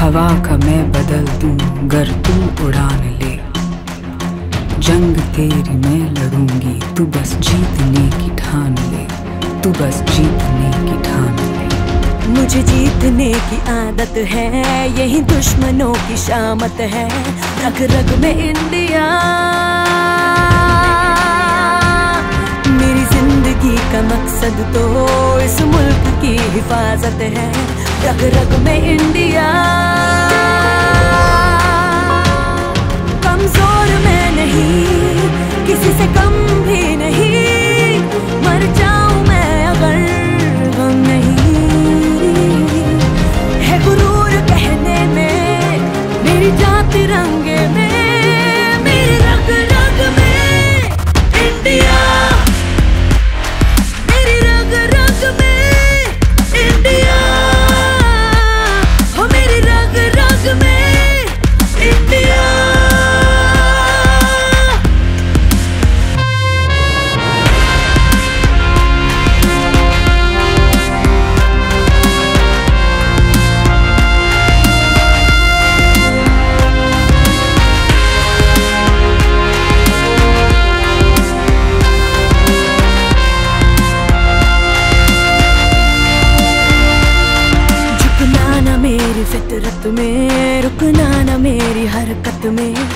हवा का मैं बदल दूं गर तू उड़ान ले। जंग तेरी मैं लड़ूंगी तू बस जीतने की ठान ले, तू बस जीतने की ठान ले। मुझे जीतने की आदत है, यही दुश्मनों की शामत है, रग रग में इंडिया। मेरी जिंदगी का मकसद तो इस मुल्क की हिफाजत है, रग रग में इंडिया। कमजोर मैं नहीं, किसी से कम भी नहीं, मर जाऊं मैं अगर गम नहीं है। गुरूर कहने में मेरी जात रंगे में, मेरे रग रग में इंडिया, मेरी रग रग में इंडिया, हो मेरी रग रग में इंडिया। फितरत में रुकना ना मेरी हरकत में,